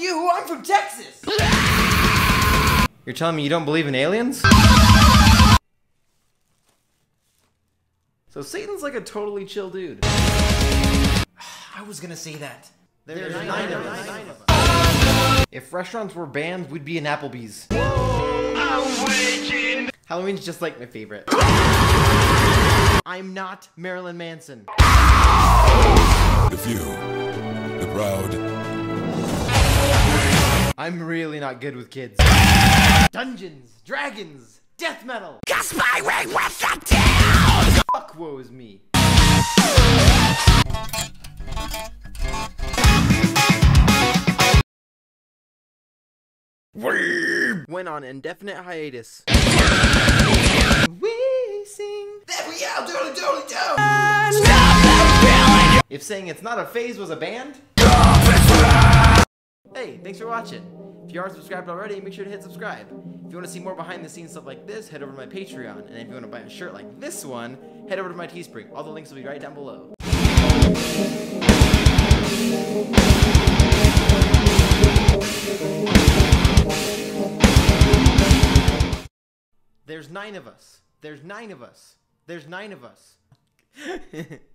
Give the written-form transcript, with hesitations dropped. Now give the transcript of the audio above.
you, I'm from Texas! You're telling me you don't believe in aliens? So Satan's like a totally chill dude. I was gonna say that. There's nine of us. If restaurants were banned, we'd be in Applebee's. Whoa. Halloween's just like my favorite. I'm not Marilyn Manson. The few, the proud. I'm really not good with kids. Dungeons, Dragons, death metal. Cause my way with the town. Fuck woes me. Went on indefinite hiatus. We sing that we all totally down. If saying it's not a phase was a band. Hey, thanks for watching. If you aren't subscribed already, make sure to hit subscribe. If you want to see more behind the scenes stuff like this, head over to my Patreon. And if you want to buy a shirt like this one, head over to my Teespring. All the links will be right down below. There's nine of us. There's nine of us. There's nine of us.